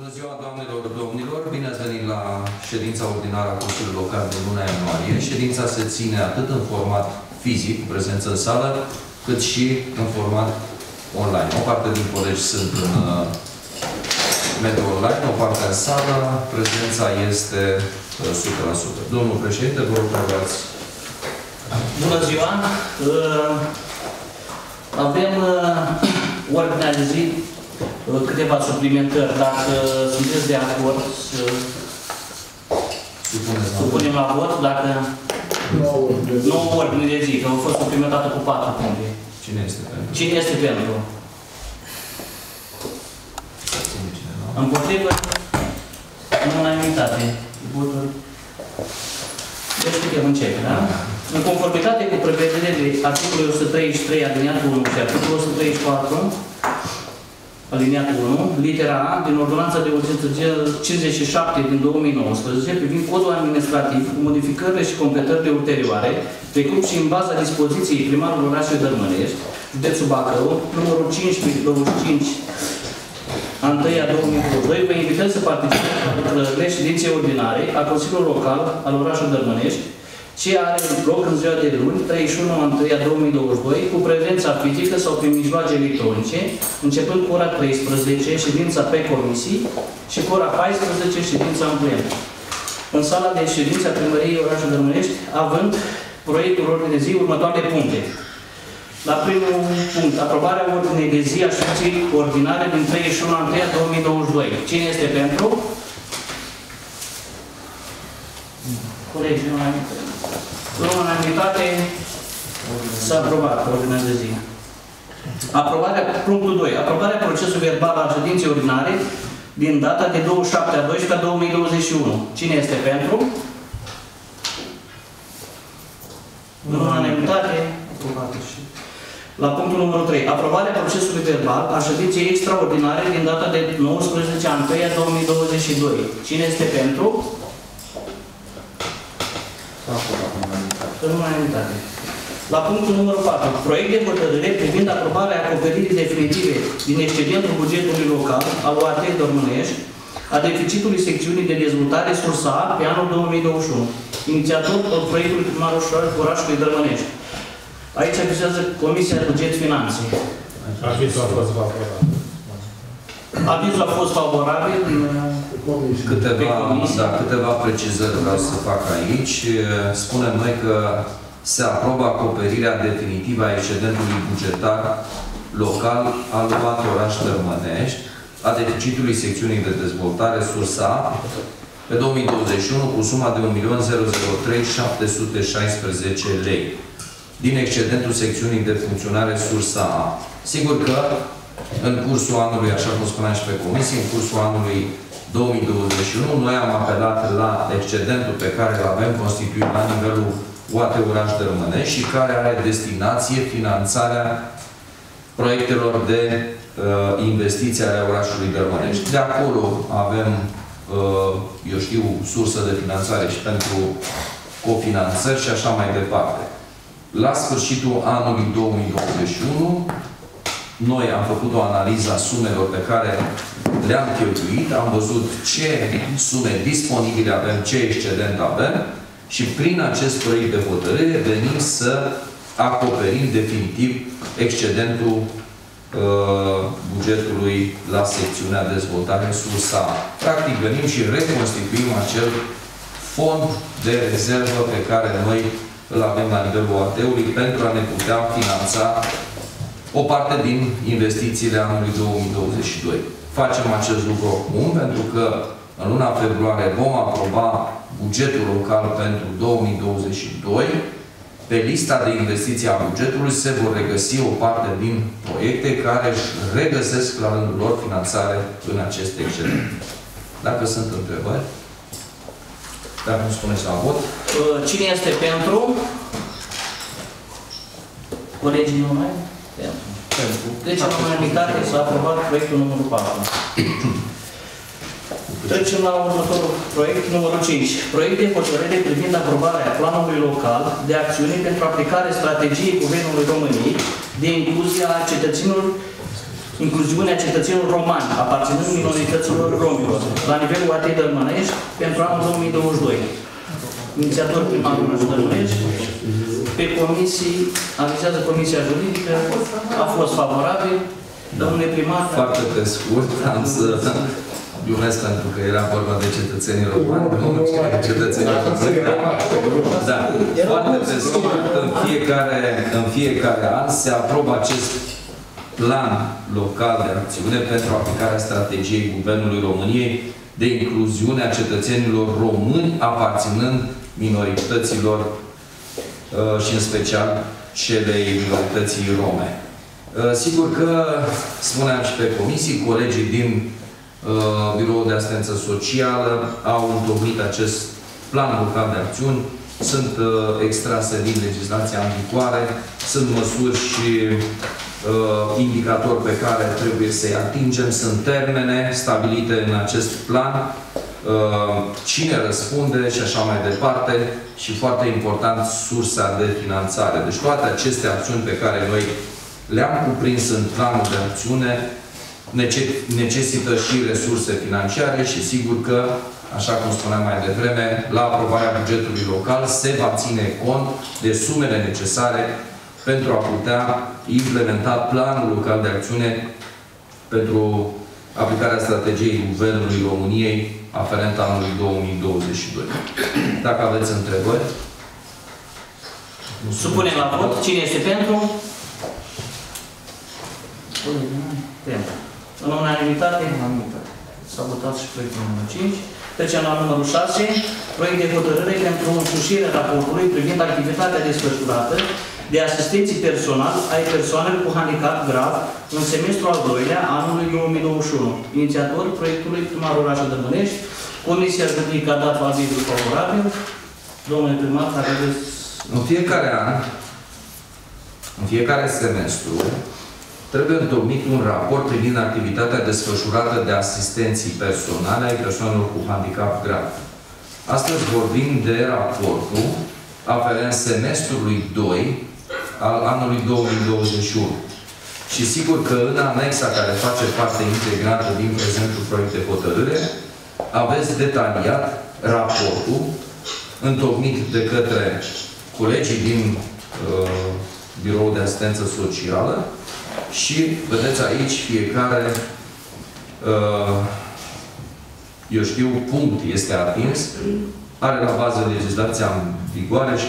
Bună ziua, doamnelor, domnilor! Bine ați venit la ședința ordinară a Consiliului Local din luna ianuarie. Ședința se ține atât în format fizic, cu prezență în sală, cât și în format online. O parte din colegi sunt în mediul online, o parte în sală. Prezența este 100%. Domnul președinte, vă rog, aveați. Bună ziua! Avem ordinea de zi câteva suplimentări. Dacă sunteți de acord, supunem la vot. Dacă nu o ordine de zi, că au fost suplimentată cu 4 puncte. Cine este pentru? Cine este pentru? Împotrivă? Nu mai unitate. Voturi. Deci putem începe, da? În conformitate cu prevederile articolului 133 alineatul 1 și articolul 134 alineatul 1, litera A, din Ordonanța de Urgență 57 din 2019, privind codul administrativ, cu modificările și completările ulterioare, precum și în baza dispoziției primarului orașului Dărmănești, județul Bacău, numărul 15/25/2022, vă invităm să participați la ședințe ordinare a Consiliului Local al orașului Dărmănești, ce are loc în ziua de luni, 31/1/2022, cu prezența fizică sau prin mijloace electronice, începând cu ora 13, ședința pe comisii, și cu ora 14, ședința în plen. În sala de ședință a Primăriei Orașului Dărmănești, având proiectul ordine de zi următoarele puncte. La primul punct, aprobarea ordinei de zi a ședinței ordinare din 31/1/2022. Cine este pentru? Colegii, nu mai am. În unanimitate s-a aprobat ordinea de zi. Aprobarea, punctul 2. Aprobarea procesului verbal al ședinței ordinare din data de 27/12/2021. Cine este pentru? În unanimitate. La punctul numărul 3. Aprobarea procesului verbal a ședinței extraordinare din data de 19/1/2022. Cine este pentru? La punctul numărul 4. Proiect de hotărâre privind aprobarea acoperirii definitive din excedentul bugetului local al UAT Dărmănești a deficitului secțiunii de dezvoltare sursa pe anul 2021. Inițiator al proiectului primarul orașului Dărmănești. Aici avizează Comisia de Buget Finanțe. Avizul a fost favorabil. Avizul a fost favorabil. Câteva precizări vreau să fac aici. Spunem noi că se aprobă acoperirea definitivă a excedentului bugetar local al UAT Oraș Dărmănești, a deficitului secțiunii de dezvoltare sursa pe 2021 cu suma de 1.003.716 lei din excedentul secțiunii de funcționare sursa A. Sigur că în cursul anului, așa cum spuneam și pe comisie, în cursul anului 2021, noi am apelat la excedentul pe care îl avem constituit la nivelul UAT Oraș Dărmănești și care are destinație finanțarea proiectelor de investiții ale orașului Dărmănești. De acolo avem, eu știu, sursă de finanțare și pentru cofinanțări și așa mai departe. La sfârșitul anului 2021, noi am făcut o analiză a sumelor pe care le-am cheltuit, am văzut ce sume disponibile avem, ce excedent avem și prin acest proiect de hotărâre venim să acoperim definitiv excedentul bugetului la secțiunea dezvoltare sursa. Practic venim și reconstituim acel fond de rezervă pe care noi îl avem la nivelul UAT-ului pentru a ne putea finanța o parte din investițiile anului 2022. Facem acest lucru acum, pentru că în luna februarie vom aproba bugetul local pentru 2022. Pe lista de investiții a bugetului se vor regăsi o parte din proiecte care își regăsesc la rândul lor finanțare în aceste excedente. Dacă sunt întrebări, dacă nu spuneți la vot. Cine este pentru? Colegii numai? Pentru. Deci, în unanimitate s-a aprobat proiectul numărul 4. Trecem la următorul proiect, numărul 5. Proiect de hotărâre privind aprobarea planului local de acțiune pentru aplicare strategiei Guvernului României de incluzie a cetățenilor incluziunea cetățenilor romani, aparținând minorităților romilor, la nivelul ATI Dărmănești pentru anul 2022. Inițiator primarul Dărmănești, pe comisii, avizează Comisia Juridică, a fost favorabil, domnule primar. Foarte pe scurt, am să glumesc pentru că era vorba de cetățenii romani, nu de cetățenii romani. Da, foarte pe scurt, în fiecare an se aprobă acest plan local de acțiune pentru aplicarea strategiei Guvernului României de incluziune a cetățenilor români aparținând minorităților și în special celei minorității rome. Sigur că, spuneam și pe comisii, colegii din Biroul de Asistență Socială au întocmit acest plan local de acțiuni, sunt extrase din legislația în vigoare, sunt măsuri și indicatori pe care trebuie să-i atingem, sunt termene stabilite în acest plan, cine răspunde și așa mai departe și, foarte important, sursa de finanțare. Deci toate aceste acțiuni pe care noi le-am cuprins în planul de acțiune necesită și resurse financiare și sigur că, așa cum spuneam mai devreme, la aprobarea bugetului local se va ține cont de sumele necesare pentru a putea implementa planul local de acțiune pentru aplicarea strategiei Guvernului României aferent anului 2022. Dacă aveți întrebări... Supunem la vot. Cine este pentru? Pentru. În unanimitate? S-a votat și proiectul numărul 5. Trecem la numărul 6. Proiect de hotărâre pentru însușirea raportului privind activitatea desfășurată de asistenții personali ai persoanelor cu handicap grav în semestrul al doilea anului 2021. Inițiator proiectului primarul orașului Dărmănești, Comisia Juridică a dat avizul favorabil. Domnule primar, aveți... În fiecare an, în fiecare semestru, trebuie întocmit un raport privind activitatea desfășurată de asistenții personale ai persoanelor cu handicap grav. Astăzi vorbim de raportul aferent semestrului 2 al anului 2021. Și sigur că în anexa care face parte integrată din prezentul proiect de hotărâre, aveți detaliat raportul întocmit de către colegii din Biroul de Asistență Socială și vedeți aici fiecare, eu știu, punct este atins, are la bază legislația în vigoare și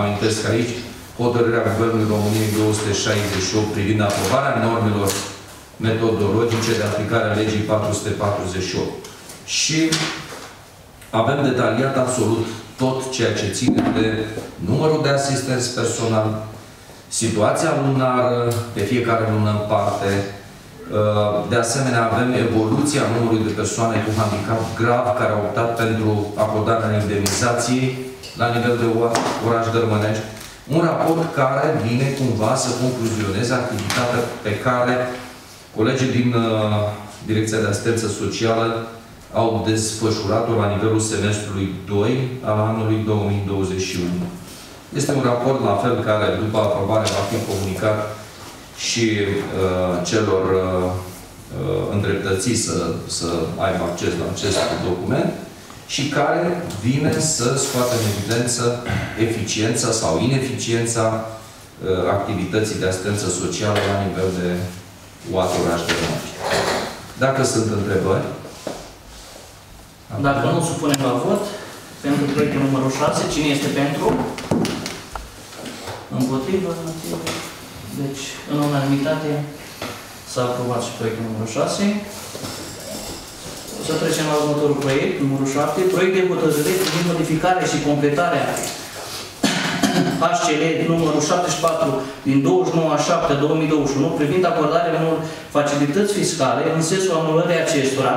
amintesc aici hotărârea Guvernului României 1268 privind aprobarea normelor metodologice de aplicare a legii 448. Și avem detaliat absolut tot ceea ce ține de numărul de asistenți personal, situația lunară, pe fiecare lună în parte. De asemenea, avem evoluția numărului de persoane cu handicap grav care au optat pentru acordarea indemnizației la nivel de oraș Dărmănești. Un raport care vine cumva să concluzioneze activitatea pe care colegii din Direcția de Asistență Socială au desfășurat-o la nivelul semestrului 2 al anului 2021. Este un raport, la fel, care după aprobare va fi comunicat și celor îndreptățiți să aibă acces la acest document și care vine să scoată în evidență eficiența sau ineficiența activității de asistență socială la nivel de oraș de Dărmănești. Dacă sunt întrebări... Dacă nu, supunem la vot pentru proiectul numărul 6. Cine este pentru? Împotrivă? Deci, în unanimitate, s-a aprobat și proiectul numărul 6. O să trecem la următorul proiect, numărul 7. Proiect de hotărâre privind modificarea și completarea HCL numărul 74 din 29/7/2021 privind acordarea unor facilități fiscale în sensul anulării acestora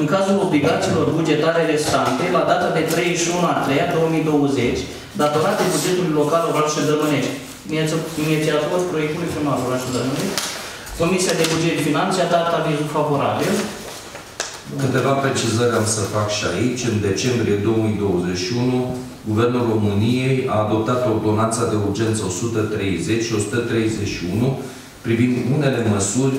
în cazul obligațiilor bugetare restante la data de 31/3/2020 datorate bugetului local orașului Dărmănești. Inițiator proiectului primarul orașului Dărmănești. Comisia de Buget și Finanțe a dat avizul favorabil. Câteva precizări am să fac și aici. În decembrie 2021, Guvernul României a adoptat Ordonanța de Urgență 130 și 131 privind unele măsuri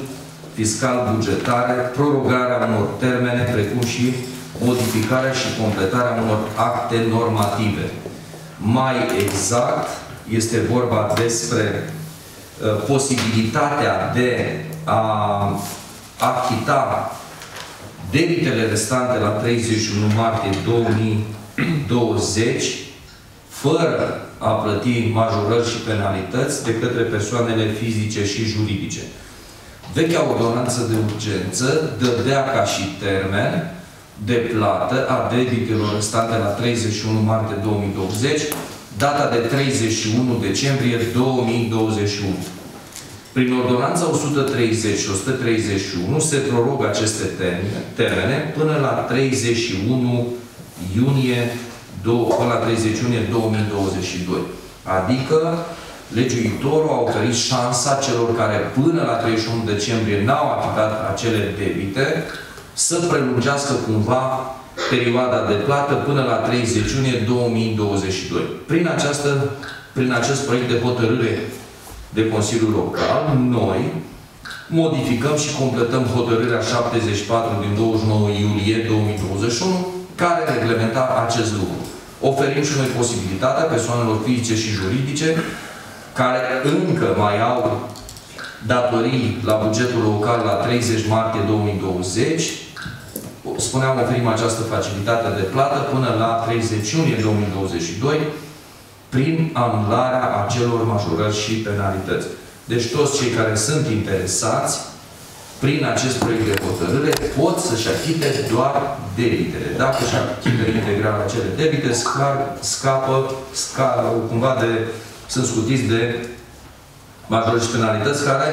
fiscal-bugetare, prorogarea unor termene, precum și modificarea și completarea unor acte normative. Mai exact, este vorba despre posibilitatea de a achita debitele restante la 31 martie 2020 fără a plăti majorări și penalități de către persoanele fizice și juridice. Vechea ordonanță de urgență dădea ca și termen de plată a debitelor restante la 31 martie 2020 data de 31 decembrie 2021. Prin ordonanța 130 și 131 se prorogă aceste termene până la 31 iunie 2022. Adică legiuitorul a oferit șansa celor care până la 31 decembrie n-au achitat acele debite să prelungească cumva perioada de plată până la 30 iunie 2022. Prin acest proiect de hotărâre de Consiliul Local, noi modificăm și completăm hotărârea 74 din 29 iulie 2021, care reglementa acest lucru. Oferim și noi posibilitatea persoanelor fizice și juridice care încă mai au datorii la bugetul local la 30 martie 2020, spuneam, oferim această facilitate de plată până la 30 iunie 2022 prin anularea acelor majorări și penalități. Deci toți cei care sunt interesați prin acest proiect de hotărâre pot să-și achite doar debitele. Dacă își achită integral acele debite, sunt scutiți de majorări și penalități care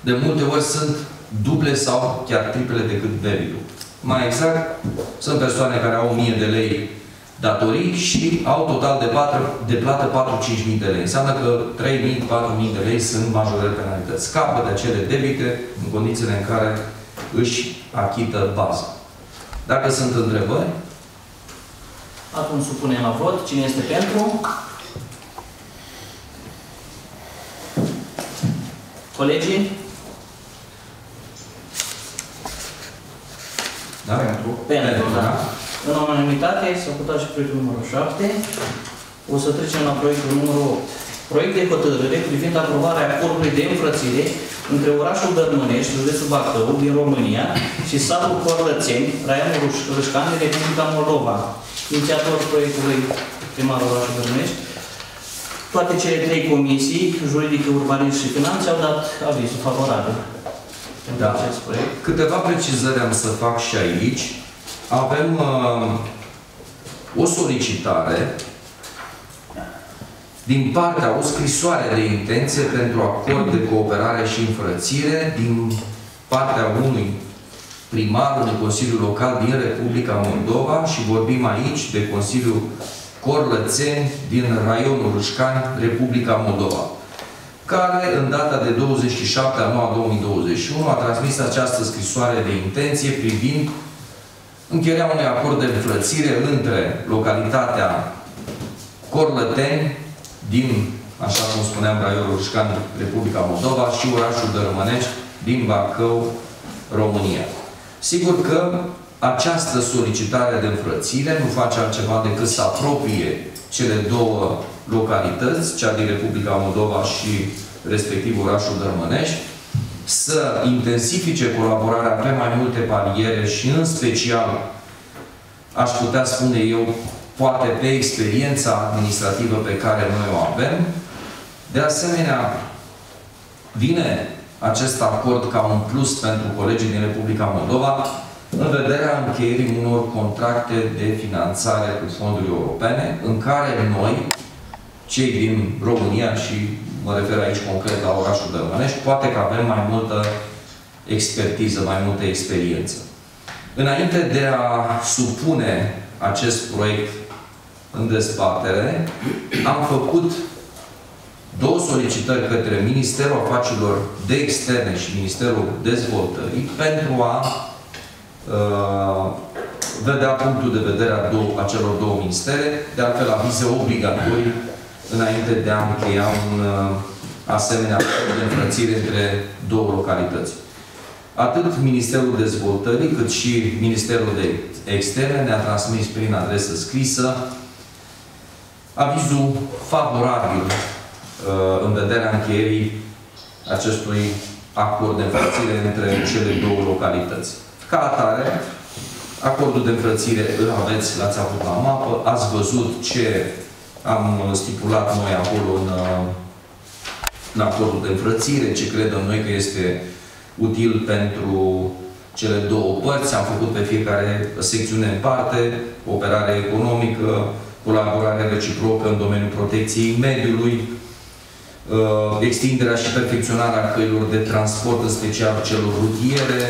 de multe ori sunt duble sau chiar triple decât debitul. Mai exact, sunt persoane care au 1000 de lei datorii și au total de plată 4-5.000 de lei. Înseamnă că 3.000-4.000 de lei sunt majorări penalități. Scapă de acele debite în condițiile în care își achită baza. Dacă sunt întrebări? Atunci supunem la vot. Cine este pentru? Colegii? Da? Pentru, da. În unanimitate, s-a votat și proiectul numărul 7. O să trecem la proiectul numărul 8. Proiect de hotărâre privind aprobarea acordului de înfrățire între orașul Dărmănești, județul Bacău, din România, și satul Corlăteni, raionul Râșcani, Republica Moldova. Inițiatorul proiectului primarul orașului Dărmănești. Toate cele trei comisii, juridică, urbanism și finanțe, au dat avizul favorabil. Da. Câteva precizări am să fac și aici. Avem o solicitare din partea, o scrisoare de intenție pentru acord de cooperare și înfrățire din partea unui primar, unui Consiliu Local din Republica Moldova și vorbim aici de Consiliul Corlățeni din raionul Râșcani, Republica Moldova, care în data de 27 ianuarie 2021 a transmis această scrisoare de intenție privind încheierea unui acord de înfrățire între localitatea Corlăteni, din, așa cum spuneam, raionul Râșcani, Republica Moldova, și orașul Dărmănești, din Bacău, România. Sigur că această solicitare de înfrățire nu face altceva decât să apropie cele două localități, cea din Republica Moldova și respectiv orașul Dărmănești, să intensifice colaborarea pe mai multe paliere și în special, aș putea spune eu, poate pe experiența administrativă pe care noi o avem. De asemenea, vine acest acord ca un plus pentru colegii din Republica Moldova în vederea încheierii unor contracte de finanțare cu fonduri europene, în care noi, cei din România, și mă refer aici concret la orașul Dărmănești, poate că avem mai multă expertiză, mai multă experiență. Înainte de a supune acest proiect în dezbatere, am făcut două solicitări către Ministerul Afacerilor de Externe și Ministerul Dezvoltării pentru a vedea punctul de vedere a celor două ministere, de altfel avize obligatorii înainte de a încheia un asemenea acord de înfrățire între două localități. Atât Ministerul Dezvoltării, cât și Ministerul de Externe ne-a transmis prin adresă scrisă avizul favorabil în vederea încheierii acestui acord de înfrățire între cele două localități. Ca atare, acordul de înfrățire îl aveți, l-ați avut la mapă, ați văzut ce am stipulat noi acolo în acordul de înfrățire, ce credem noi că este util pentru cele două părți. Am făcut pe fiecare secțiune în parte, cooperare economică, colaborare reciprocă în domeniul protecției mediului, extinderea și perfecționarea căilor de transport, în special celor rutiere,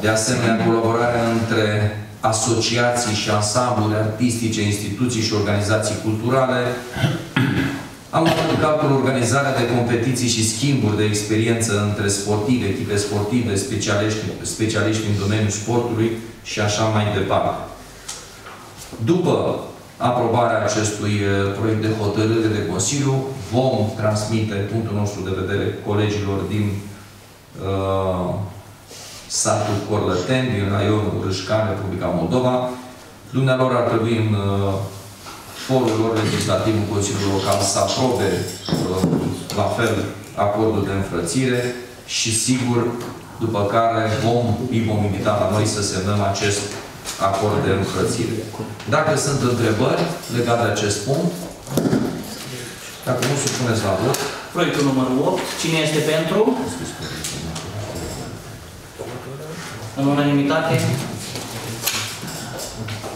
de asemenea colaborarea între asociații și ansambluri artistice, instituții și organizații culturale. Am aplicat organizarea de competiții și schimburi de experiență între sportive, echipe sportive, specialiști în domeniul sportului și așa mai departe. După aprobarea acestui proiect de hotărâre de Consiliu, vom transmite punctul nostru de vedere colegilor din satul Corlăteni, din raionul Râșcani, Republica Moldova. Dumnealor ar trebui în forul lor legislativ în Consiliul Local să aprobe la fel acordul de înfrățire și sigur după care îi vom invita la noi să semnăm acest acord de înfrățire. Dacă sunt întrebări legate de acest punct, dacă nu, supuneți la vot. Proiectul numărul 8. Cine este pentru? În unanimitate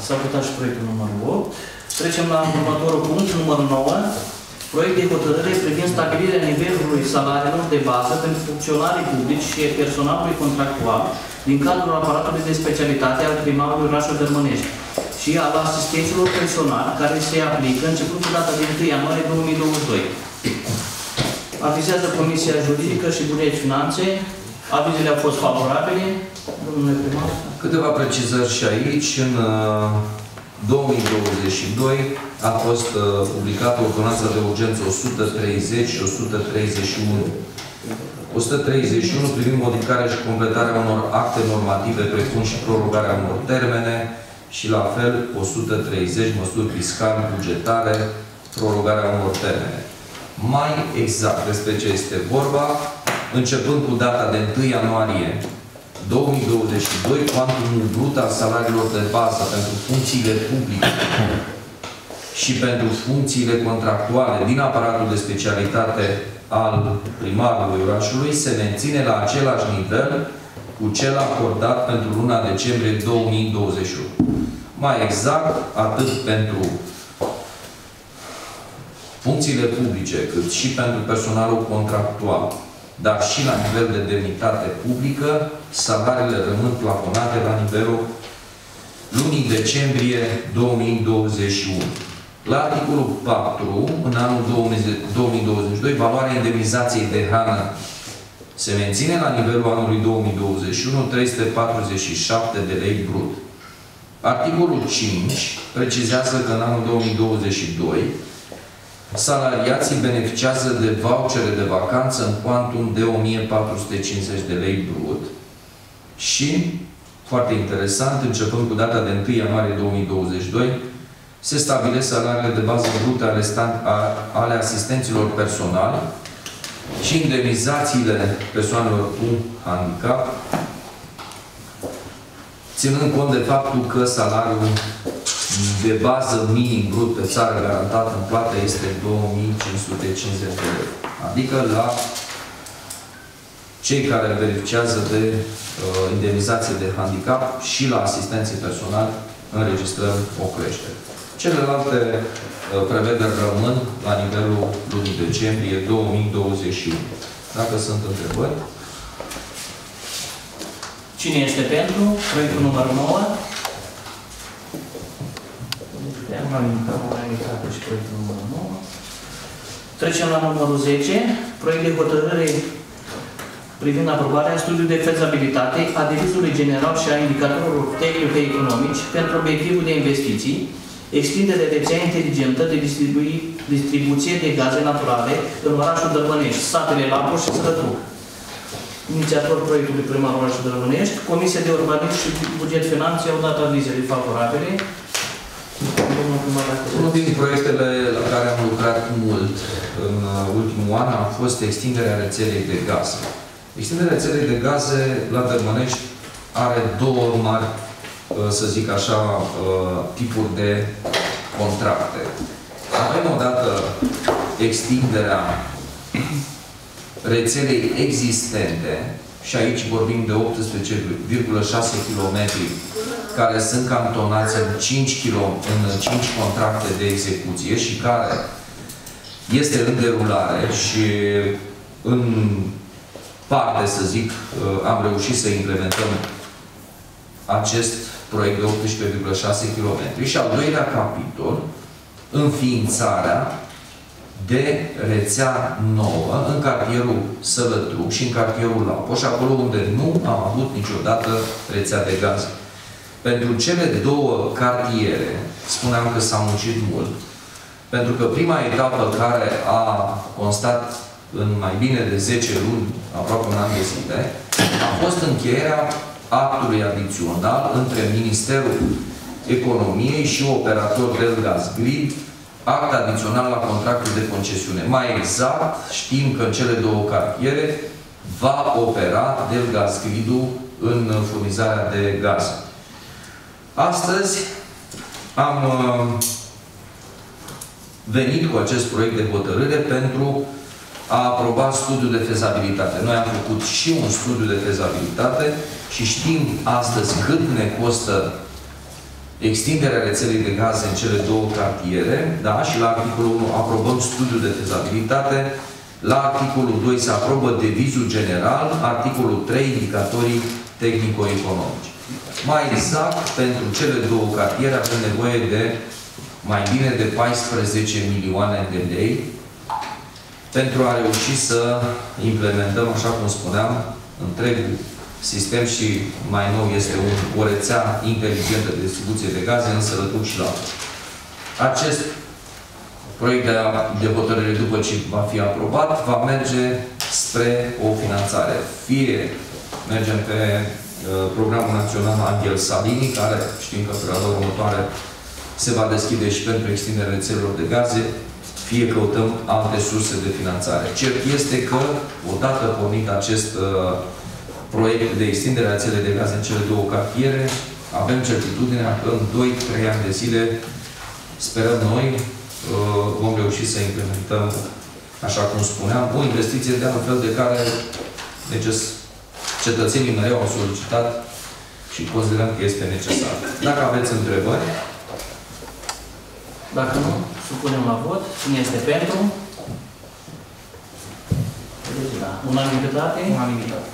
s-a votat și proiectul numărul 8. Trecem la următorul punct, numărul 9. Proiect de hotărâre privind stabilirea nivelului salariilor de bază pentru funcționarii publici și personalului contractual din cadrul aparatului de specialitate al primarului orașului Dărmănești și al asistenților personali care se aplică începând cu data de 1 ianuarie 2022. Avizează Comisia Juridică și Buget Finanțe. Avizele au fost favorabile. Domnule primar. Câteva precizări și aici. În 2022 a fost publicată Ordonanța de Urgență 130 și 131. 131 privind modificarea și completarea unor acte normative, precum și prorogarea unor termene, și la fel 130 măsuri fiscale, bugetare, prorogarea unor termene. Mai exact despre ce este vorba, începând cu data de 1 ianuarie 2022, cuantumul brut al salariilor de bază pentru funcțiile publice și pentru funcțiile contractuale din aparatul de specialitate al primarului orașului se menține la același nivel cu cel acordat pentru luna decembrie 2021. Mai exact, atât pentru funcțiile publice, cât și pentru personalul contractual, dar și la nivel de demnitate publică, salariile rămân plafonate la nivelul lunii decembrie 2021. La articolul 4, în anul 2022, valoarea indemnizației de hrană se menține la nivelul anului 2021, 347 de lei brut. Articolul 5 precizează că în anul 2022 salariații beneficiază de vouchere de vacanță în cuantum de 1450 de lei brut și, foarte interesant, începând cu data de 1 ianuarie 2022, se stabilesc salariile de bază brute ale asistenților personali și indemnizațiile persoanelor cu handicap, ținând cont de faptul că salariul de bază minim brut pe țară garantat în plată este 2550 de lei. Adică la cei care beneficiază de indemnizație de handicap și la asistenții personali înregistrăm o creștere. Celelalte prevederi rămân la nivelul lunii decembrie 2021. Dacă sunt întrebări. Cine este pentru? Proiectul numărul 9. Unanimitate și proiectul numărul 9. Trecem la numărul 10. Proiect de hotărâre privind aprobarea studiului de fezabilitate a devizului general și a indicatorilor tehnico-economici pentru obiectivul de investiții, extindere de rețea inteligentă de distribuție de gaze naturale în orașul Dărmănești, satele Lapur și Sărătru. inițiator proiectului primarul orașului Dărmănești, Comisia de Urbanism și Buget Finanțe au dat avizele favorabile. Unul din proiectele la care am lucrat mult în ultimul an a fost extinderea rețelei de gaze. Extinderea rețelei de gaze la Dărmănești are două mari, să zic așa, tipuri de contracte. Avem odată extinderea rețelei existente, și aici vorbim de 18,6 km care sunt cantonați în 5 contracte de execuție și care este în derulare și în parte, să zic, am reușit să implementăm acest proiect de 18,6 km. Și al doilea capitol, înființarea de rețea nouă în cartierul Sălătruc și în cartierul Lapoș, acolo unde nu am avut niciodată rețea de gaze. Pentru cele două cartiere, spuneam că s-a muncit mult, pentru că prima etapă care a constat în mai bine de 10 luni, aproape un an de zile, a fost încheierea actului adițional între Ministerul Economiei și operator Delgaz Grid, act adițional la contractul de concesiune. Mai exact, știm că în cele două cartiere va opera Delgaz Grid-ul în furnizarea de gaz. Astăzi am venit cu acest proiect de hotărâre pentru a aproba studiul de fezabilitate. Noi am făcut și un studiu de fezabilitate și știm astăzi cât ne costă extinderea rețelei de gaze în cele două cartiere, da? Și la articolul 1 aprobăm studiul de fezabilitate, la articolul 2 se aprobă devizul general, articolul 3 indicatorii tehnico-economici. Mai exact, pentru cele două cartiere avem nevoie de mai bine de 14 milioane de lei pentru a reuși să implementăm, așa cum spuneam, întregul sistem și mai nou este o rețea inteligentă de distribuție de gaze în Sălătruc și la acest proiect de hotărâre, după ce va fi aprobat, va merge spre o finanțare. Fie mergem pe Programul Național Anghel Saligny, care știm că perioada următoare se va deschide și pentru extinderea rețelelor de gaze, fie căutăm alte surse de finanțare. Cert este că, odată pornit acest proiect de extindere a rețelei de gaze în cele două cartiere, avem certitudinea că în 2-3 ani de zile, sperăm noi, vom reuși să implementăm, așa cum spuneam, o investiție de altfel de care cetățenii mereu au solicitat și considerăm că este necesar. Dacă aveți întrebări? Dacă nu, supunem la vot. Cine este pentru? Da. Unanimitate? Unanimitate.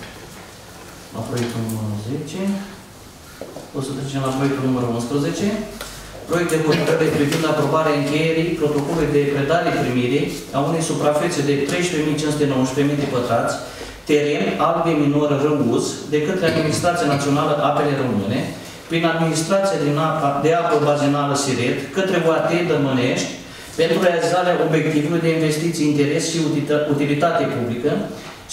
La proiectul numărul 10. O să trecem la proiectul numărul 11. Proiect de hotărâre privind aprobarea încheierii protocolului de predare-primire a unei suprafețe de 13.519 de pătrați teren albe minoră Râuz de către Administrația Națională Apele Române, prin Administrația de Apă Bazenală Siret, către UAT Dărmănești, pentru realizarea obiectivului de investiții, interes și utilitate publică,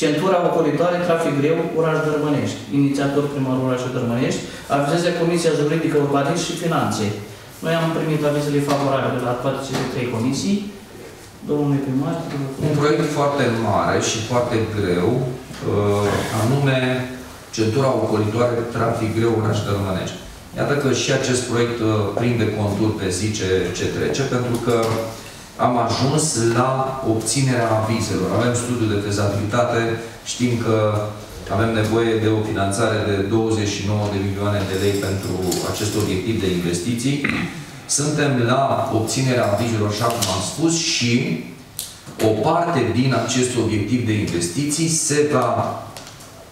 centura ocolitoare trafic greu, oraș Dărmănești, inițiator primarul orașul Dărmănești, avizează Comisia Juridică, Urbanism și Finanțe. Noi am primit avizele favorabile la toate cele trei comisii. Domnule primar, un proiect foarte mare și foarte greu, anume centura ocolitoare trafic greu oraș Dărmănești. Iată că și acest proiect prinde conturi pe zi ce trece, pentru că am ajuns la obținerea avizelor. Avem studiul de fezabilitate, știm că avem nevoie de o finanțare de 29 de milioane de lei pentru acest obiectiv de investiții. Suntem la obținerea avizelor, așa cum am spus, și o parte din acest obiectiv de investiții se va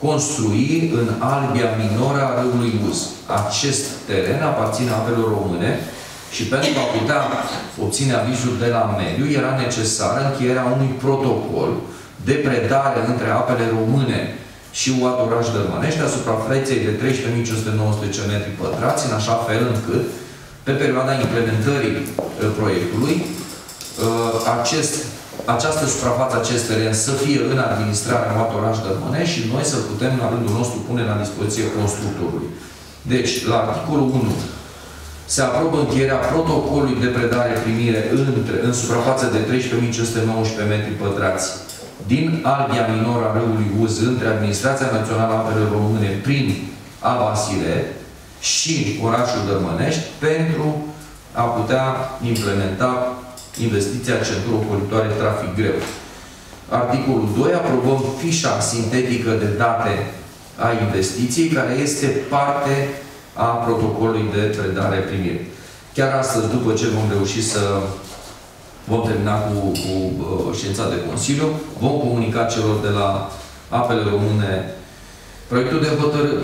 construi în albia minoră a râului Uz. Acest teren aparține Apelor Române și pentru a putea obține avizul de la mediu era necesară încheierea unui protocol de predare între Apele Române și UAT Oraș Dărmănești asupra feței de 13.519 metri pătrați, în așa fel încât, pe perioada implementării proiectului, acest această suprafață, acest teren să fie în administrarea unui oraș Dărmănești și noi să putem, la rândul nostru, pune la dispoziție constructorului. Deci, la articolul 1, se aprobă încheierea protocolului de predare-primire în suprafață de 13.519 m2 din albia minoră a râului Uz între Administrația Națională Apele Române prin APA Siret și orașul Dărmănești pentru a putea implementa investiția centură ocolitoare trafic greu. Articolul 2. Aprobăm fișa sintetică de date a investiției, care este parte a protocolului de predare-primire. Chiar astăzi, după ce vom reuși să vom termina cu ședința de Consiliu, vom comunica celor de la Apele Române proiectul de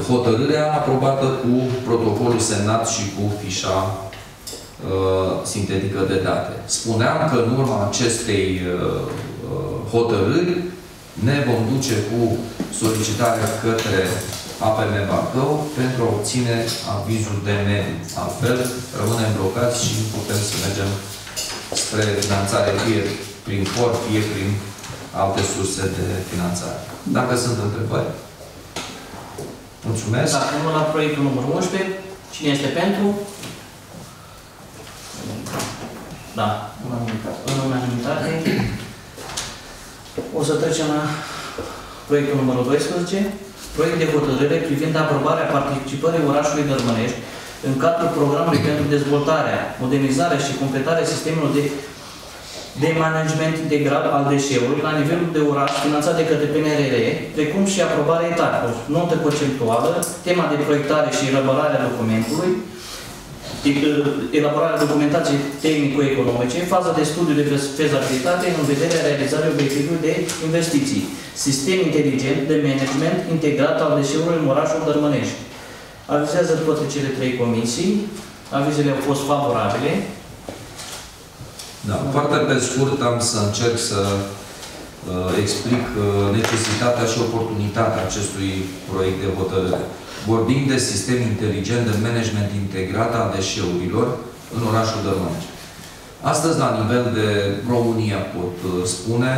hotărâre aprobată cu protocolul semnat și cu fișa sintetică de date. Spuneam că în urma acestei hotărâri ne vom duce cu solicitarea către APM Bacău pentru a obține avizul de mediu. Altfel, rămânem blocați și nu putem să mergem spre finanțare fie prin for, fie prin alte surse de finanțare. Dacă sunt întrebări, mulțumesc. Dacă nu, la proiectul numărul 11, cine este pentru? Da, în unanimitate. O să trecem la proiectul numărul 12, proiect de hotărâre privind aprobarea participării orașului Dărmănești în cadrul programului pentru dezvoltarea, modernizarea și completarea sistemului de management integral al deșeurilor la nivelul de oraș, finanțat de către PNRR, precum și aprobarea etapelor, notă conceptuală, tema de proiectare și elaborare a documentului, elaborarea documentației tehnico-economice, faza de studiu de fezabilitate în vederea realizării obiectivului de investiții, sistem inteligent de management integrat al deșeurilor în orașul Dărmănești. Avizează toate cele trei comisii, avizele au fost favorabile. Da, foarte pe scurt am să încerc să explic necesitatea și oportunitatea acestui proiect de hotărâre. Vorbim de sistem inteligent de management integrat al deșeurilor în orașul Dărmănești. Astăzi, la nivel de România, pot spune,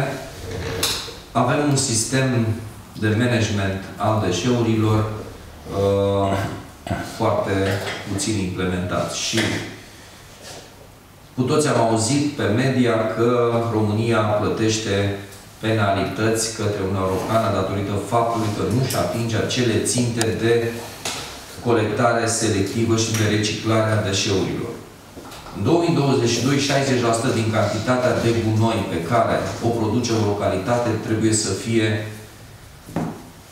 avem un sistem de management al deșeurilor foarte puțin implementat. Și cu toți am auzit pe media că România plătește penalități către Uniunea Europeană datorită faptului că nu își atinge acele ținte de colectare selectivă și de reciclare a deșeurilor. În 2022, 60% din cantitatea de gunoi pe care o produce o localitate trebuie să fie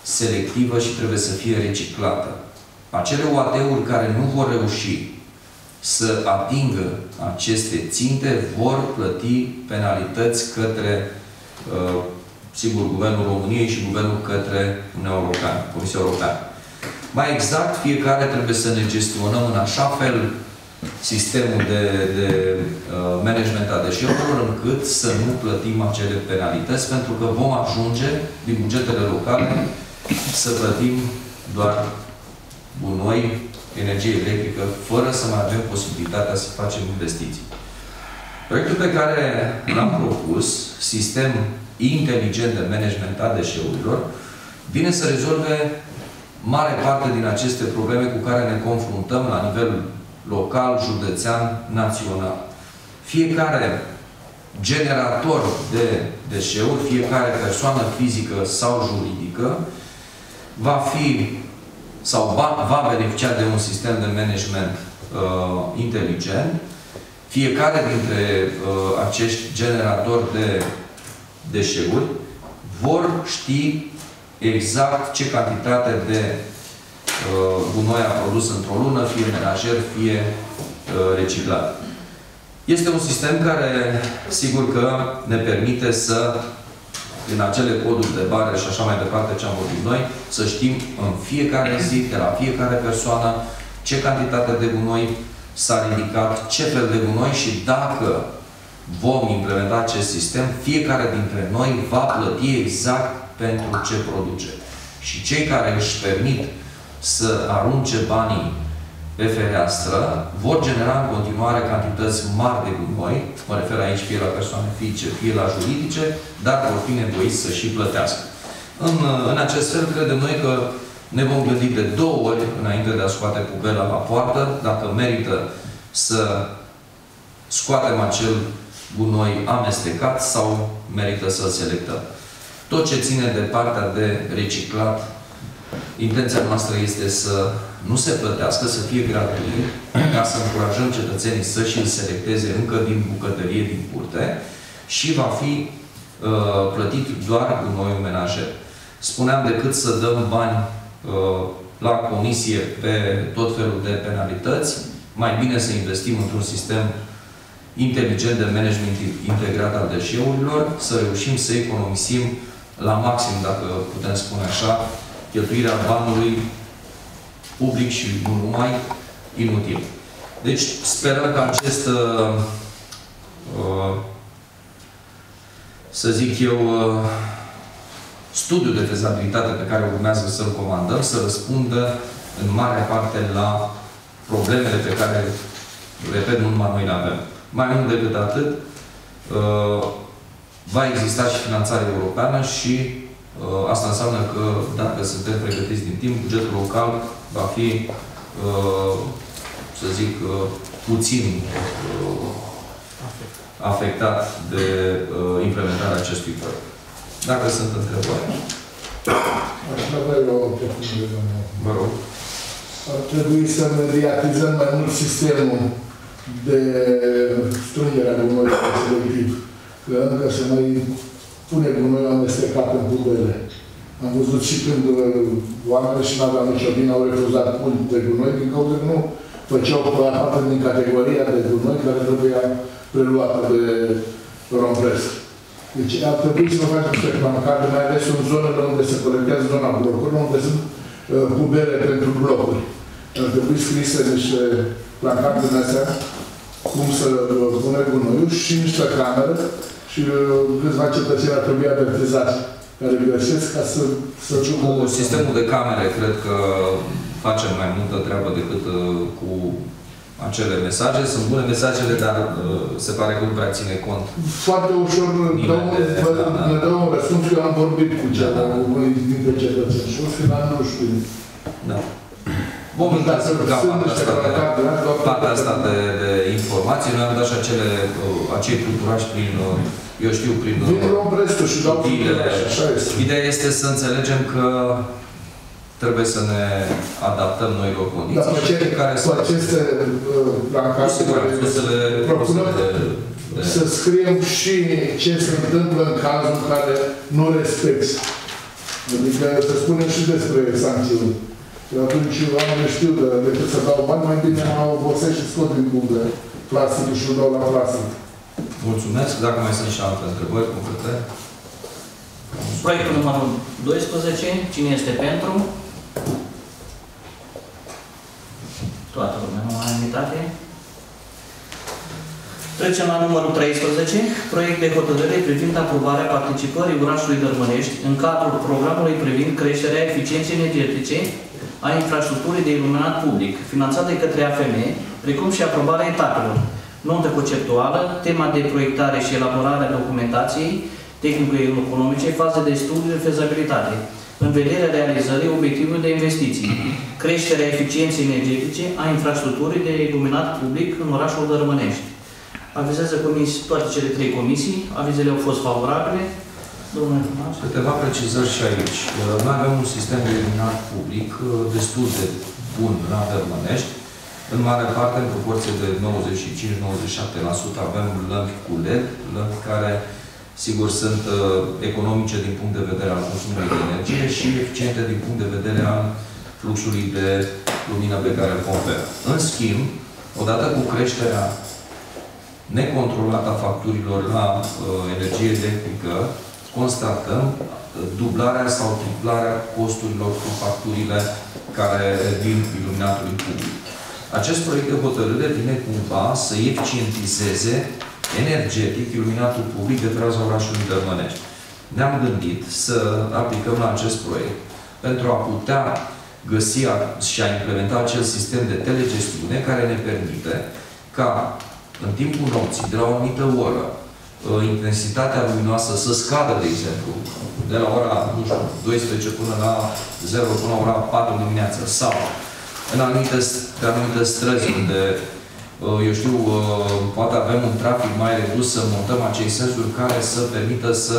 selectivă și trebuie să fie reciclată. Acele OAT-uri care nu vor reuși să atingă aceste ținte vor plăti penalități către sigur, Guvernul României și Guvernul către Uniunea Europeană, Comisia Europeană. Mai exact, fiecare trebuie să ne gestionăm în așa fel sistemul de management a deșeurilor, încât să nu plătim acele penalități, pentru că vom ajunge, din bugetele locale, să plătim doar gunoi, energie electrică, fără să mai avem posibilitatea să facem investiții. Proiectul pe care l-am propus, sistem inteligent de management a deșeurilor, vine să rezolve mare parte din aceste probleme cu care ne confruntăm la nivel local, județean, național. Fiecare generator de deșeuri, fiecare persoană fizică sau juridică va fi sau va beneficia de un sistem de management inteligent. Fiecare dintre acești generatori de deșeuri vor ști exact ce cantitate de gunoi a produs într-o lună, fie menajer, fie reciclat. Este un sistem care, sigur că ne permite să, din acele coduri de bare și așa mai departe ce am vorbit noi, să știm în fiecare zi, de la fiecare persoană, ce cantitate de gunoi s-a ridicat, ce fel de gunoi, și dacă vom implementa acest sistem, fiecare dintre noi va plăti exact pentru ce produce. Și cei care își permit să arunce banii pe fereastră vor genera în continuare cantități mari de gunoi, mă refer aici fie la persoane fizice, fie la juridice, dar vor fi nevoiți să și plătească. În acest fel, credem noi că ne vom gândi de două ori înainte de a scoate pubela la poartă, dacă merită să scoatem acel gunoi amestecat sau merită să-l selectăm. Tot ce ține de partea de reciclat, intenția noastră este să nu se plătească, să fie gratuit, ca să încurajăm cetățenii să-și îl selecteze încă din bucătărie, din curte, și va fi plătit doar gunoiul menajer. Spuneam, decât să dăm bani la comisie pe tot felul de penalități, mai bine să investim într-un sistem inteligent de management integrat al deșeurilor, să reușim să economisim la maxim, dacă putem spune așa, cheltuirea banului public și nu numai, inutil. Deci, sperăm că acest, să zic eu, studiul de fezabilitate pe care urmează să-l comandăm, să răspundă în mare parte la problemele pe care, repet, nu numai noi le avem. Mai mult decât atât, va exista și finanțare europeană și asta înseamnă că, dacă suntem pregătiți din timp, bugetul local va fi, să zic, puțin afectat de implementarea acestui proiect. Dacă sunt întrebări. Vă rog. Ar trebui să mediatizăm mai mult sistemul de strângere de unor respectiv. Că încă se mai pune gunoiul amestecat în pubele. Am văzut și când oamenii și n-aveau nicio vină, au refuzat punct de gunoi din cauza că nu făceau parte din categoria de gunoi care trebuia preluată de rompres. Deci ar trebui să facem spre bancare, mai ales în zonele unde se colectează zona blocurilor, unde sunt pubele pentru blocuri. Ar trebui scrise niște plancare din astea, cum să pune gunoiul și niște camere, și câțiva cetățeni ar trebui avertizați care greșesc ca să ciupă. Cu sistemul de camere, cred că facem mai multă treabă decât cu acele mesaje. Sunt bune mesajele, dar se pare că nu prea ține cont. Foarte ușor ne dă un răspuns. Eu am vorbit cu ceva, cu unii dintre cetățeni și în final nu știu. Da. Vom intra partea asta de informații. Noi am dat și acei culturași prin, eu știu, prin cutiile. Ideea este să înțelegem că trebuie să ne adaptăm noilor condiții. Cu aceste plancare să scriem și ce se întâmplă în cazul în care nu respecti. Adică să spunem și despre sancțiuni. Atunci oamenii știu decât să dau bani, mai bine mă obosesc și scot din bumbă plasticul și îl dau la plastic. Mulțumesc. Dacă mai sunt și alte întrebări, complete. Proiectul numărul 12. Cine este pentru? Toată lumea, nu mai unitate. Trecem la numărul 13. Proiect de hotărâre privind aprobarea participării orașului Dărmănești în cadrul programului privind creșterea eficienței energetice a infrastructurii de iluminat public, finanțat de către APM, precum și aprobarea etapelor, notă conceptuală, tema de proiectare și elaborare a documentației tehnico-economice, fază de studiu de fezabilitate, în vederea realizării obiectivului de investiții, creșterea eficienței energetice a infrastructurii de iluminat public în orașul Dărmănești. Avizează comisii, toate cele trei comisii, avizele au fost favorabile. Câteva precizări și aici. Noi avem un sistem de iluminat public destul de bun la Dărmănești. În mare parte, în proporție de 95-97%, avem lămpi cu LED, lămpi care, sigur, sunt economice din punct de vedere al consumului de energie și eficiente din punct de vedere al fluxului de lumină pe care îl pompează. În schimb, odată cu creșterea necontrolată a facturilor la energie electrică, constatăm dublarea sau triplarea costurilor cu facturile care vin iluminatului public. Acest proiect de hotărâre vine cumva să eficientizeze energetic iluminatul public de treaza orașului Dărmănești. Ne-am gândit să aplicăm la acest proiect pentru a putea găsi și a implementa acel sistem de telegestiune care ne permite ca în timpul nopții, de la o anumită oră, intensitatea luminoasă să scadă, de exemplu, de la ora, nu știu, 12 până la 0, până la ora 4 dimineața, sau în anumite străzi unde, eu știu, poate avem un trafic mai redus, să montăm acei senzuri care să permită să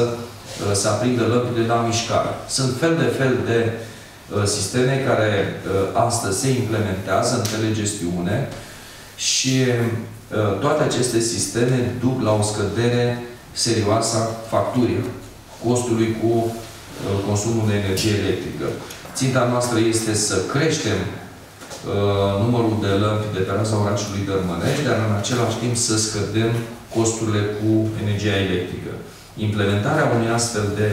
se aprindă lămpile la mișcare. Sunt fel de sisteme care astăzi se implementează în telegestiune și toate aceste sisteme duc la o scădere serioasă a facturii, costului cu consumul de energie electrică. Ținta noastră este să creștem numărul de lămpi de pe raza orașului Dărmănești, dar în același timp să scădem costurile cu energia electrică. Implementarea unui astfel de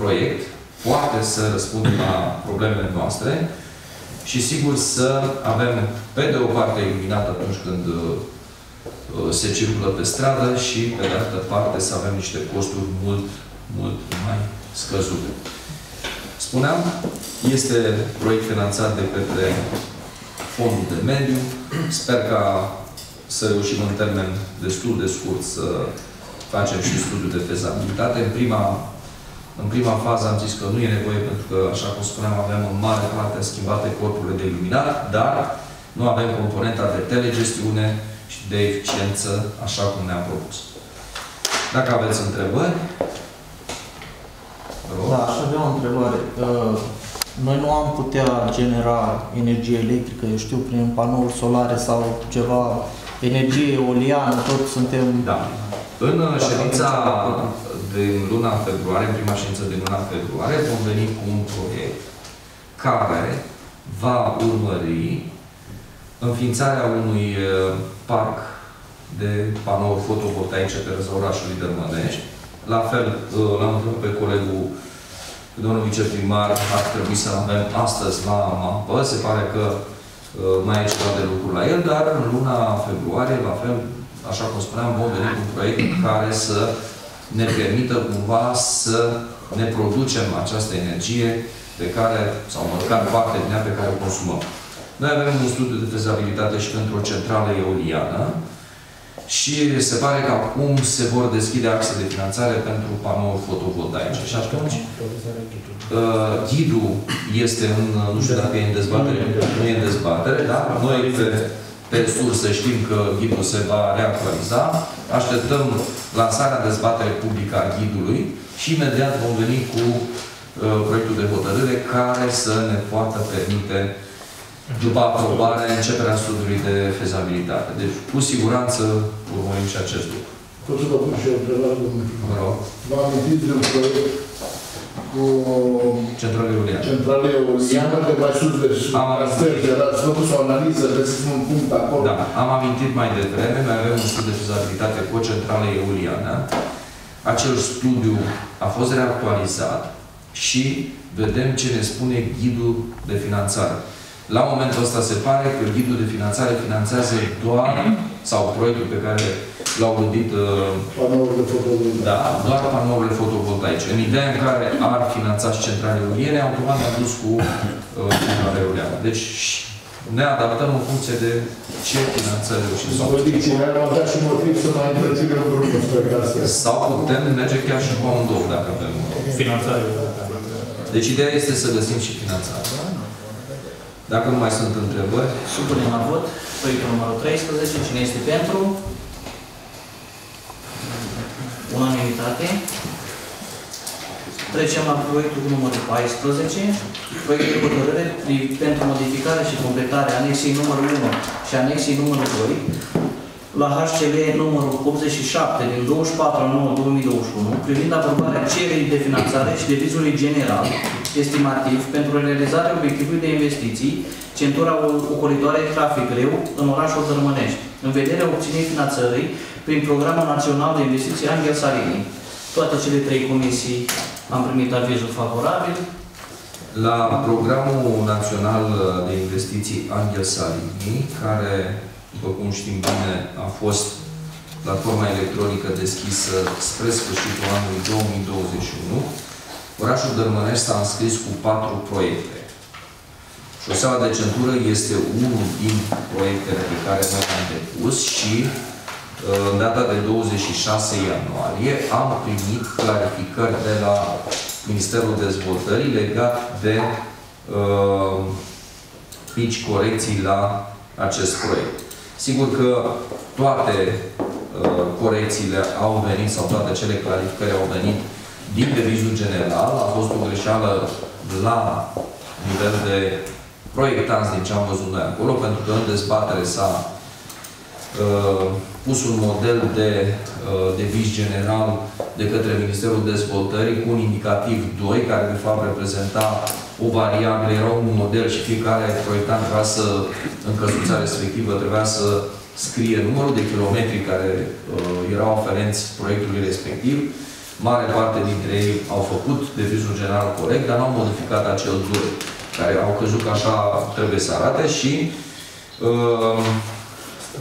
proiect poate să răspundă la problemele noastre și, sigur, să avem, pe de o parte, iluminat atunci când se circulă pe stradă și, pe de altă parte, să avem niște costuri mult mai scăzute. Spuneam, este proiect finanțat de către Fondul de Mediu. Sper ca să reușim în termen destul de scurt să facem și studiul de fezabilitate. În prima fază am zis că nu e nevoie, pentru că, așa cum spuneam, avem în mare parte schimbate corpurile de iluminat, dar nu avem componenta de telegestiune și de eficiență, așa cum ne-am propus. Dacă aveți întrebări... Da, aș avea o întrebare. Noi nu am putea genera energie electrică, eu știu, prin panouri solare sau ceva, energie eoliană, tot suntem... Da. În ședința din luna februarie, în prima ședință din luna februarie, vom veni cu un proiect care va urmări înființarea unui parc de panouri fotovoltaice pe raza orașului Dărmănești. La fel, l-am întrebat pe colegul, domnul viceprimar, ar trebui să avem astăzi la mapă. Se pare că mai e ceva de lucru la el, dar în luna februarie, la fel, așa cum spuneam, vom veni cu un proiect care să ne permită cumva să ne producem această energie pe care, sau măcar parte din ea pe care o consumăm. Noi avem un studiu de fezabilitate și pentru o centrală eoliană și se pare că acum se vor deschide axe de finanțare pentru panouri fotovoltaice. Și atunci, ghidul este în, nu știu dacă e în dezbatere, nu e în dezbatere, dar noi pe sursă știm că ghidul se va reactualiza. Așteptăm lansarea dezbaterii publică a ghidului și imediat vom veni cu proiectul de hotărâre care să ne poată permite, după aprobare, începerea studiului de fezabilitate. Deci, cu siguranță, urmărim și acest lucru. Pot să vă pun și eu întrebare, domnule? Vă rog. Vă amintiți de un proiect cu centrale eoliană? Centrale eoliană, că mai sus de Sărge, ați făcut o analiză, găsiți un punct acolo. Da, am amintit mai devreme, mai avem un studiu de fezabilitate cu o centrală eoliană. Acel studiu a fost reactualizat și vedem ce ne spune ghidul de finanțare. La momentul ăsta se pare că ghidul de finanțare finanțează doar, sau proiectul pe care l-au gândit, doar panourile fotovoltaice. În ideea în care ar finanța și centrale eoliene, automat ne-am dus cu centrale eoliene. Deci ne adaptăm în funcție de ce finanțări reușim. Sau putem merge chiar și cu un două, dacă avem finanțare. Deci ideea este să găsim și finanțare. Dacă nu mai sunt întrebări... Supunem la vot proiectul numărul 13. Cine este pentru? Unanimitate. Trecem la proiectul numărul 14. Proiectul de hotărâre pentru modificarea și completarea anexei numărul 1 și anexei numărul 2 la HCL numărul 87 din 24/9/2021 privind aprobarea cererii de finanțare și de vizului general estimativ pentru realizarea obiectivului de investiții centura o coridoare trafic greu în orașul Dărmănești, în vederea obținerii finanțării prin Programul Național de Investiții Anghel Saligny. Toate cele trei comisii am primit avizul favorabil. La Programul Național de Investiții Anghel Saligny, care, după cum știm bine, a fost platforma electronică deschisă spre sfârșitul anului 2021, orașul Dărmănești s-a înscris cu 4 proiecte. Șoseaua de centură este unul din proiectele pe care noi le-am depus și în data de 26 ianuarie am primit clarificări de la Ministerul Dezvoltării legat de mici corecții la acest proiect. Sigur că toate corecțiile au venit, sau toate cele clarificări au venit din revizul general. A fost o greșeală la nivel de proiectanți din ce am văzut noi acolo, pentru că în dezbatere s-a pus un model de deviz general de către Ministerul Dezvoltării cu un indicativ 2, care de fapt reprezenta o variabilă, era un model și fiecare proiectant trebuia să, în căsuța respectivă, trebuia să scrie numărul de kilometri care erau aferenți proiectului respectiv. Mare parte dintre ei au făcut devizul general corect, dar n-au modificat acel 2, care au crezut că așa trebuie să arate și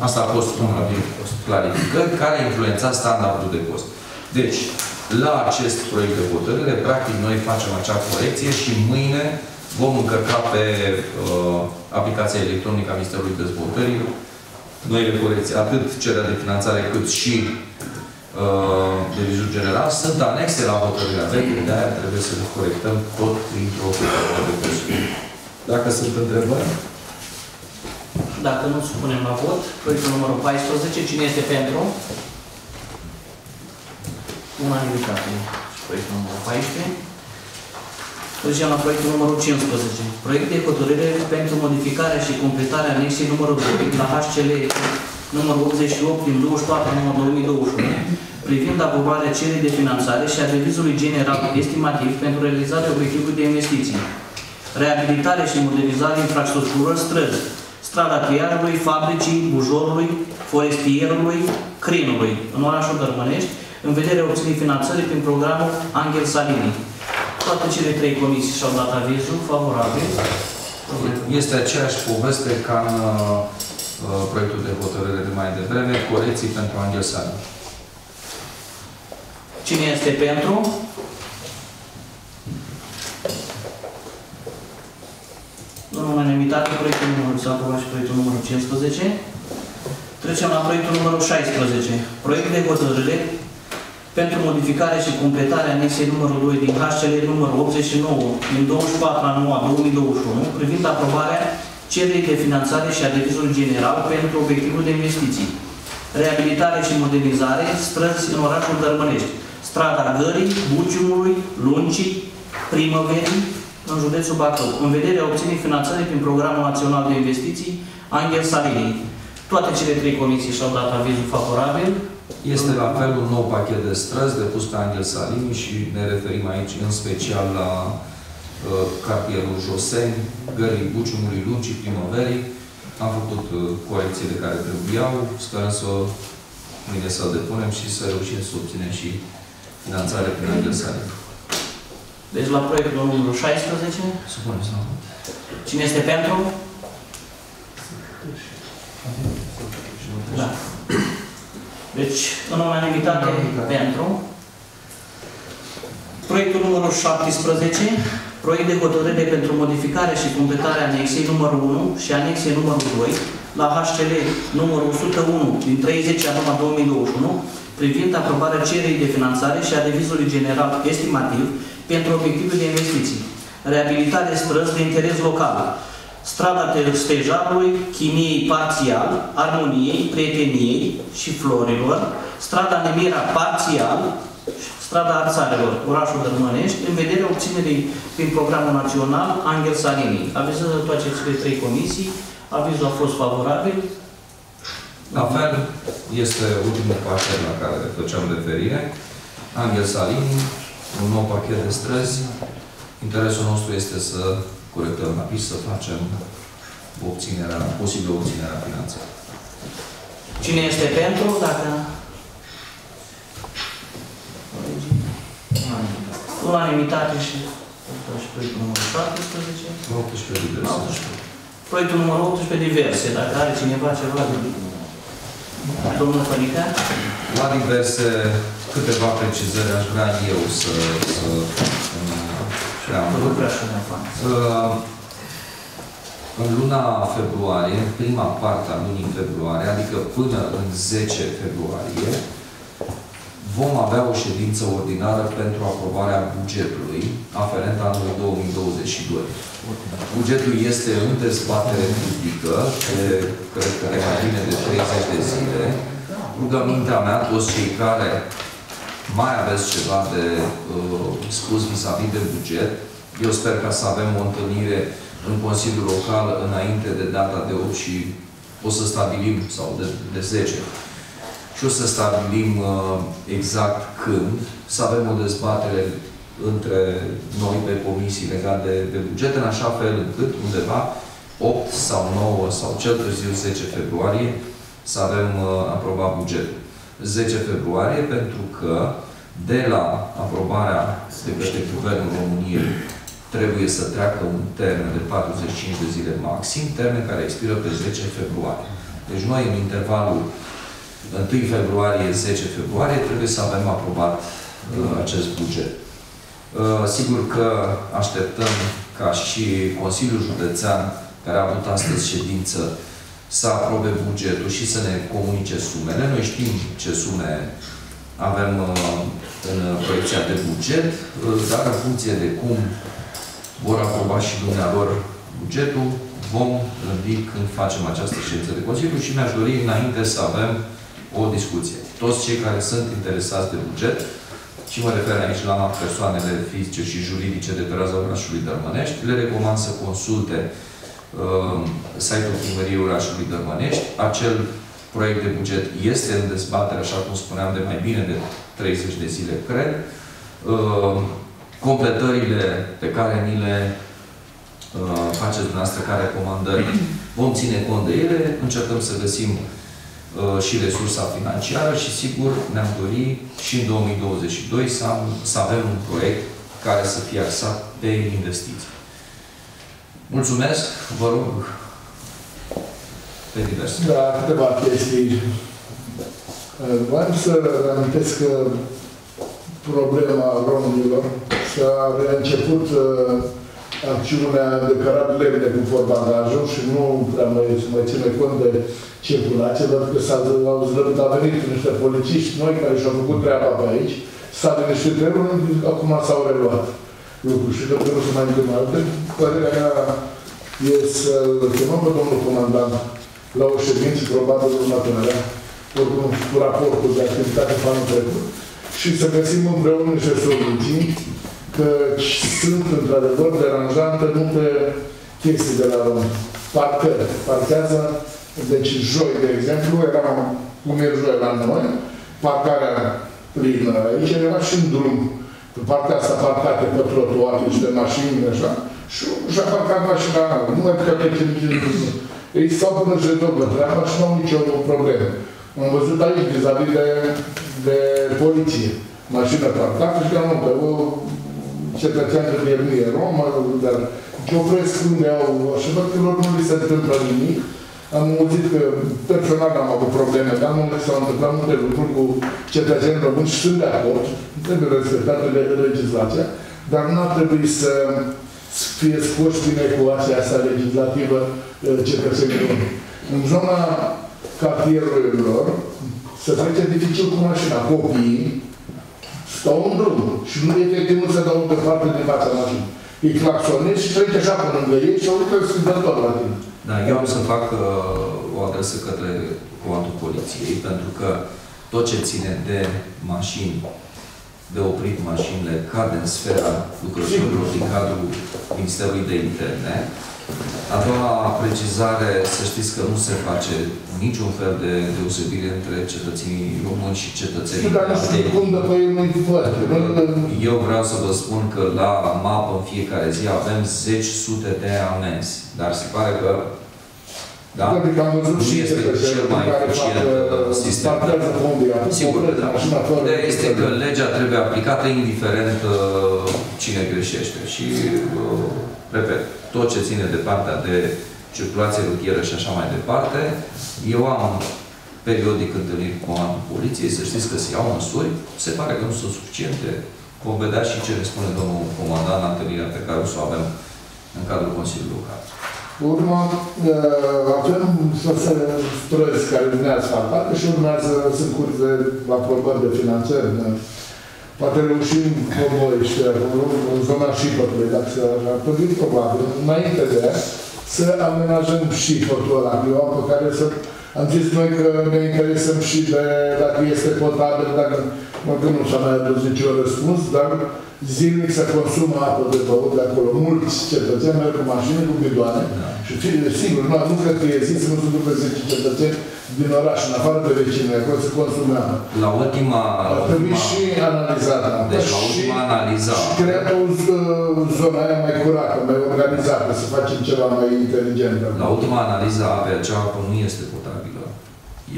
asta a fost una din clarificări care influența standardul de cost. Deci, la acest proiect de hotărâre, practic, noi facem acea corecție și mâine vom încărca pe aplicația electronică a Ministerului Dezvoltării noile corecții, atât cererea de finanțare, cât și devizul general, sunt anexe la hotărârea veche, de-aia trebuie să le corectăm tot printr-o hotărâre de cost. Dacă sunt întrebări? Dacă nu, supunem la vot. Proiectul numărul 14. Cine este pentru? Unanimitate. Proiectul numărul 14. Trecem la proiectul numărul 15. Proiect de hotărâre pentru modificarea și completarea anexei numărul 2 la HCL numărul 88 din 2021 privind aprobarea cererii de finanțare și a revizului general estimativ pentru realizarea obiectivului de investiții, reabilitare și modernizare infrastructurilor străzi, strada Triarului, Fabricii, Bujorului, Forestierului, Crinului, în orașul Dărmănești, în vederea obținerii finanțării prin programul Anghel Saligny. Toate cele trei comisii și-au dat avizul favorabil. Este aceeași poveste ca în proiectul de hotărâre de mai devreme, corecții pentru Anghel Saligny. Cine este pentru? În unanimitate, proiectul numărul s-a aprobat și proiectul numărul 15. Trecem la proiectul numărul 16. Proiect de hotărâre pentru modificare și completare anexei numărul 2 din HCL numărul 89 din 24/9/2021 privind aprobarea cererii de finanțare și a revizului general pentru obiectivul de investiții, reabilitare și modernizare străzi în orașul Dărmănești, strada Gării, Buciumului, Luncii, Primăverii, în județul Bacău, în vederea obținerii finanțării prin Programul Național de Investiții Anghel Saligny. Toate cele trei comisii și-au dat avizul favorabil. Este la fel un nou pachet de străzi depus pe Anghel Saligny și ne referim aici în special la cartierul Joseni, Gării Buciumului, Luncii, Primăverii. Am făcut corecțiile care trebuiau. Sperăm să mâine să depunem și să reușim să obținem și finanțare prin Anghel Saligny. Deci la proiectul numărul 16. Supuneți la vot. Cine este pentru? Da. Deci, în unanimitate pentru. Proiectul numărul 17. Proiect de hotărâre pentru modificare și completarea anexei numărul 1 și anexei numărul 2 la HCL numărul 101 din 30 ianuarie 2021 privind aprobarea cererii de finanțare și a revizului general estimativ pentru obiectivul de investiții, reabilitare străzi de interes local, strada Stejarului, Chimiei parțial, Armoniei, Prieteniei și Florilor, strada Nemira parțial, strada Arțarelor, orașul Dărmănești, în vederea obținerii prin Programul Național Anghel Saligny. Avizează toate cele trei comisii, avizul a fost favorabil. La fel, este ultimul pachet la care făceam referire, Anghel Saligny, un nou pachet de străzi. Interesul nostru este să corectăm rapid, să facem obținerea, posibil obținerea finanței. Cine este pentru? Dacă... Unanimitate și... proiectul numărul 17. 18 diverse. 18. Proiectul numărul 18 diverse. Dacă are cineva ceva de... Domnul Pănică? La diverse... Câteva precizări aș vrea eu să le-am. În luna februarie, în prima parte a lunii februarie, adică până în 10 februarie, vom avea o ședință ordinară pentru aprobarea bugetului aferent anului 2022. Bugetul este în dezbatere publică, cred că mai bine de 30 de zile. Rugămintea mea, toți cei care mai aveți ceva de spus vis-a-vis de buget, eu sper ca să avem o întâlnire în Consiliul Local înainte de data de 8 și o să stabilim, sau de 10, și o să stabilim exact când, să avem o dezbatere între noi pe comisii legate de buget, în așa fel încât undeva 8 sau 9 sau cel târziu 10 februarie să avem aprobat bugetul. 10 februarie, pentru că de la aprobarea de către Guvernul României trebuie să treacă un termen de 45 de zile maxim, termen care expiră pe 10 februarie. Deci noi, în intervalul 1 februarie, 10 februarie, trebuie să avem aprobat acest buget. Sigur că așteptăm ca și Consiliul Județean, care a avut astăzi ședință, să aprobe bugetul și să ne comunice sumele. Noi știm ce sume avem în proiecția de buget, dar în funcție de cum vor aproba și dumnealor bugetul, vom gândi când facem această ședință de Consiliu și mi-aș dori înainte să avem o discuție. Toți cei care sunt interesați de buget, și mă refer aici la persoanele fizice și juridice de pe raza orașului Dărmănești, le recomand să consulte site-ul Primăriei orașului Dărmănești. Acel proiect de buget este în dezbatere, așa cum spuneam, de mai bine de 30 de zile, cred. Completările pe care ni le faceți dumneavoastră ca recomandări, vom ține cont de ele, încercăm să găsim și resursa financiară și, sigur, ne-am dorit și în 2022 să avem un proiect care să fie axat pe investiții. Mulțumesc, vă rog, pe diverse. Da, câteva chestii. Vreau să amintesc că problema românilor s-a reînceput acțiunea de cărat lemne cu forbanajul și nu prea mai ține cont de circulație, pentru că a venit niște polițiști noi care și-au făcut treaba pe aici, s-a liniștit trenul, acum s-au reluat lucruri și că nu se mai întâmplă alte. Părerea mea e să chemăm pe domnul comandant la o ședință, probabil următoarea, oricum cu raportul de activitate pe anul trecut, și să găsim împreună niște soluții, că sunt într-adevăr deranjante multe chestii de la parcări. Parchează, deci joi, de exemplu, era cum e joi la noi, parcarea plină, aici era și în drum, pe partea asta parcate pe trotuar, niște mașini, așa, și a parcat mașina, nu mai că pe ei stau până și de treaba și nu au nicio problemă. Am văzut aici, vis-a-vis de poliție, mașină parcată și că nu, pe o cetățean de Biernie, Roma, dar ce opresc unde au, așa văd că lor nu li se întâmplă nimic. Am auzit că personal am avut probleme, dar nu s-au întâmplat multe lucruri cu cetățenii români și sunt de acord, trebuie respectată legislația, dar nu ar trebui să fie scoși din ecuația asta legislativă cetățenii români. În zona cartierului lor se trece dificil cu mașina. Copiii stau în drum și nu e efectiv nu se dau în parte din fața mașinii. Îi claxonezi și trece așa până lângă ei și au uitat scândător la tine. Da, eu am să fac o adresă către comandul poliției, pentru că tot ce ține de mașini, de oprit mașinile, cade în sfera lucrătorilor din cadrul Ministerului de Interne. A doua precizare, să știți că nu se face niciun fel de deosebire între cetățenii români și cetățenii români. Eu vreau să vă spun că la mapă în fiecare zi avem zeci sute de amenzi, dar se pare că da? Nu este cel mai eficient sistem. Sigur, da. Ideea este că legea trebuie aplicată indiferent cine greșește. Și, repet, tot ce ține de partea de circulație rutieră și așa mai departe, eu am periodic întâlniri cu comandul poliției, să știți că se iau măsuri, se pare că nu sunt suficiente. Vom vedea și ce ne spune domnul comandant la întâlnirea pe care o să o avem în cadrul Consiliului Local. Urmă, avem străzi care urmează asfaltate și urmează, sunt curs de aprobări de finanțări. Poate reușim Poboiește, în zona șipătului, dacă se apărit probabil, înainte de aia, să amenajăm șipătul ăla, pe care să... Am zis noi că ne interesăm și de dacă este potabil, dacă mă gând nu s-a mai adus niciun răspuns, dar zilnic se consumă apă de băut de acolo. Mulți cetățeni merg cu mașini, cu bidoane. Și sigur, nu cred că e zis, nu se ducă 10 cetățeni din oraș, în afară de vecine, acolo se consume apă. La ultima... Ar trebui și analizată. Deci la ultima analiză. Și cred că zona aia mai curată, mai organizată, să facem ceva mai inteligent. La ultima analiză, avea acea apă nu este potabilă.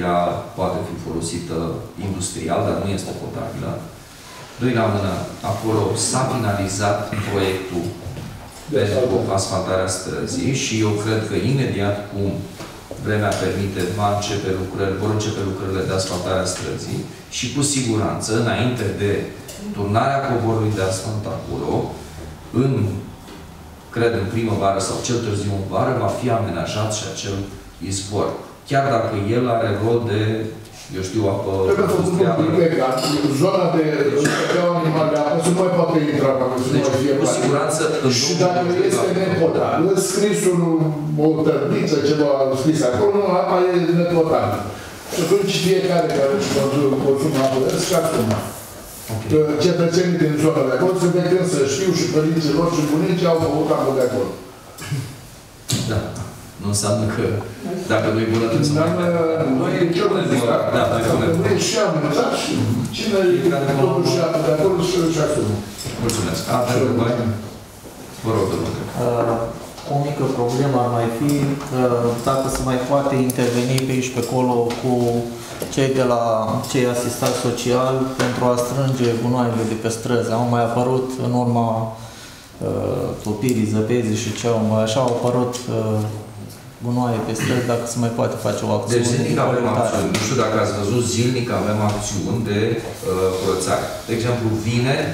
Ea poate fi folosită industrial, dar nu este potabilă. Doi la mână, acolo s-a finalizat proiectul pentru asfaltarea străzii și eu cred că imediat cum vremea permite, vor începe lucrările de asfaltare a străzii și cu siguranță, înainte de turnarea covorului de asfalt acolo, cred în primăvară sau cel târziu în vară, va fi amenajat și acel izvor. Chiar dacă el are rol de, eu știu, apă... Trebuie să spun că zona de animal de apă, nu mai poate intra acolo, nu mai fie cu siguranță. Și dacă este nepotabilă, scrisul, o tărbiță, ceva scris acolo, apa e nepotabilă. Și atunci fiecare care își consumă apă, își consumă. Cetățenii din zona de acolo, se vede când să știu și părinții lor și bunicii au făcut apă de acolo. Da. Nu înseamnă că, dacă nu-i bună, trebuie să mai vedem. Noi punem și amenajat și cine e totul și de acolo și acolo. Mulțumesc. Alte întrebări? Vă rog, domnule. O mică problemă ar mai fi dacă se mai poate interveni pe aici pe acolo cu cei de la cei asistați social pentru a strânge gunoaiele de pe străzi. Au mai apărut în urma topirii, zăpezii și ce au mai așa, au apărut gunoaie pe străzi, dacă se mai poate face o acțiune. Deci zilnic avem acțiuni. Nu știu dacă ați văzut, zilnic avem acțiuni de curățare. De exemplu, vineri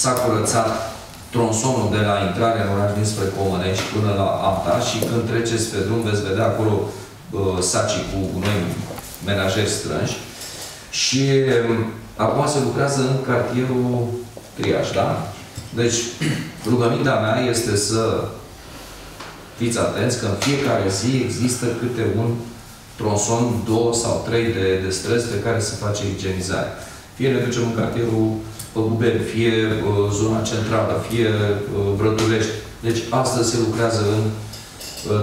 s-a curățat tronsonul de la intrare în oraș dinspre Comănești până la Amta și când treceți pe drum veți vedea acolo sacii cu gunoi menajeri strânși. Și acum se lucrează în cartierul Triaș, da? Deci rugămintea mea este să fiți atenți că în fiecare zi există câte un tronson, 2 sau 3 de străzi pe care se face igienizare. Fie ne ducem în cartierul Păgubeni, fie zona centrală, fie Vrătulești. Deci astăzi se lucrează în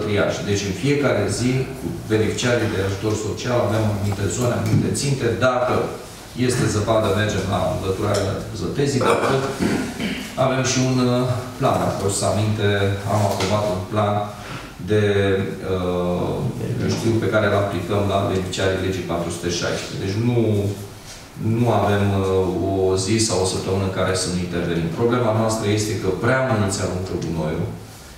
Triaj. Deci în fiecare zi, cu beneficiarii de ajutor social, avem anumite zone, anumite ținte. Dacă este zăpadă, mergem la înlăturarea zăpezii, dar avem și un plan. Acolo, să aminte, am aprobat un plan de, eu știu, pe care îl aplicăm la beneficiarii legii 416. Deci nu avem o zi sau o săptămână în care să nu intervenim. Problema noastră este că prea mulți aruncă gunoiul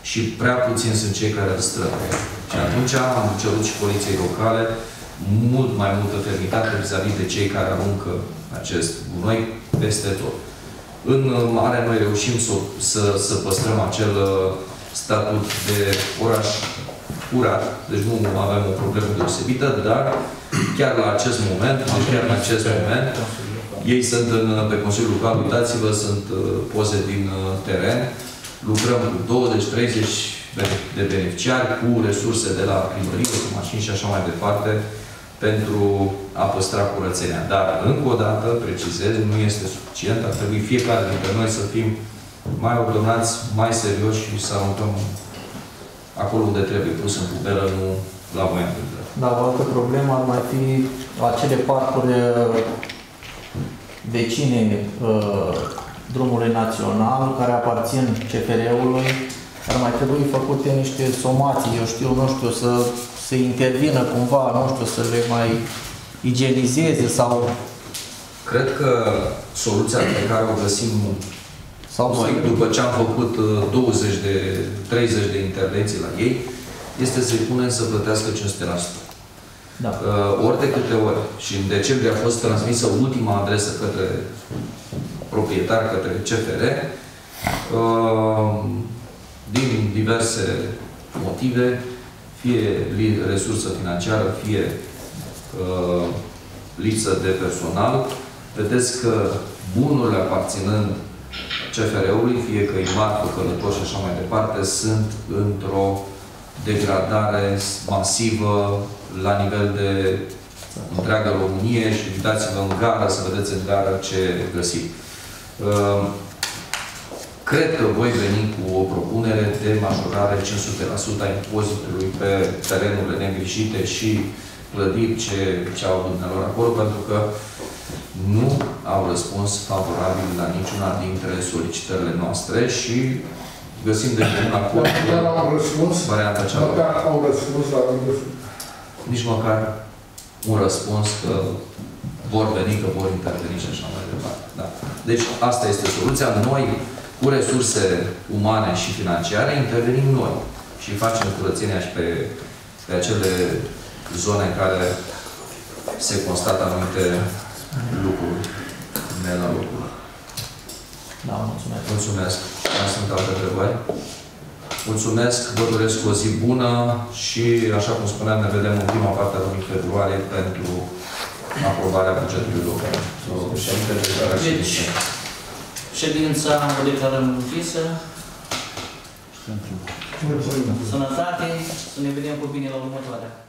și prea puțin sunt cei care îl străduie. Și atunci am cerut și poliției locale mult mai multă fermitate vis-a-vis de cei care aruncă acest gunoi peste tot. În mare, noi reușim să păstrăm acel statut de oraș curat, deci nu avem o problemă deosebită, dar chiar la acest moment, ei sunt pe Consiliul Local, uitați-vă, sunt poze din teren, lucrăm cu 20-30 de beneficiari, cu resurse de la primărie, cu mașini și așa mai departe, pentru a păstra curățenia. Dar, încă o dată, precizez, nu este suficient. Ar trebui fiecare dintre noi să fim mai ordonați, mai serioși și să aruncăm acolo unde trebuie pus în pubelă, nu la voia întâmplă. Dar o altă problemă ar mai fi acele parcuri vecine drumului național, care aparțin CFR-ului. Ar mai trebui făcute niște somații, nu știu, să se intervină cumva, să le mai igienizeze sau... Cred că soluția pe care o găsim sau noi, după ce am făcut 20-30 de intervenții la ei, este să-i punem să plătească 500%. Da. Ori de câte ori. Și în decembrie a fost transmisă ultima adresă către proprietar, către CFR, din diverse motive, fie resursă financiară, fie lipsă de personal. Vedeți că bunurile aparținând CFR-ului, fie că imar, călători și așa mai departe, sunt într-o degradare masivă la nivel de întreaga Românie și uitați-vă în gara, să vedeți în gara ce găsim. Cred că voi veni cu o propunere de majorare 500% a impozitului pe terenurile negrijite și clădiri ce au dumnealor acolo, pentru că nu au răspuns favorabil la niciuna dintre solicitările noastre și găsim de un acord. Dar au răspuns, măcar au răspuns la rândul. Nici măcar un răspuns că vor veni, că vor interveni și așa mai departe. Da. Deci asta este soluția. Noi, cu resurse umane și financiare, intervenim noi și facem curățenia și pe acele zone în care se constată anumite lucruri de la locul. Da, mulțumesc. Mulțumesc. Mai sunt alte întrebări. Mulțumesc, vă doresc o zi bună și, așa cum spuneam, ne vedem în prima parte a lunii februarie pentru aprobarea bugetului local. Deci, ședința o declarăm închisă. Sănătate, să ne vedem cu bine la următoarea.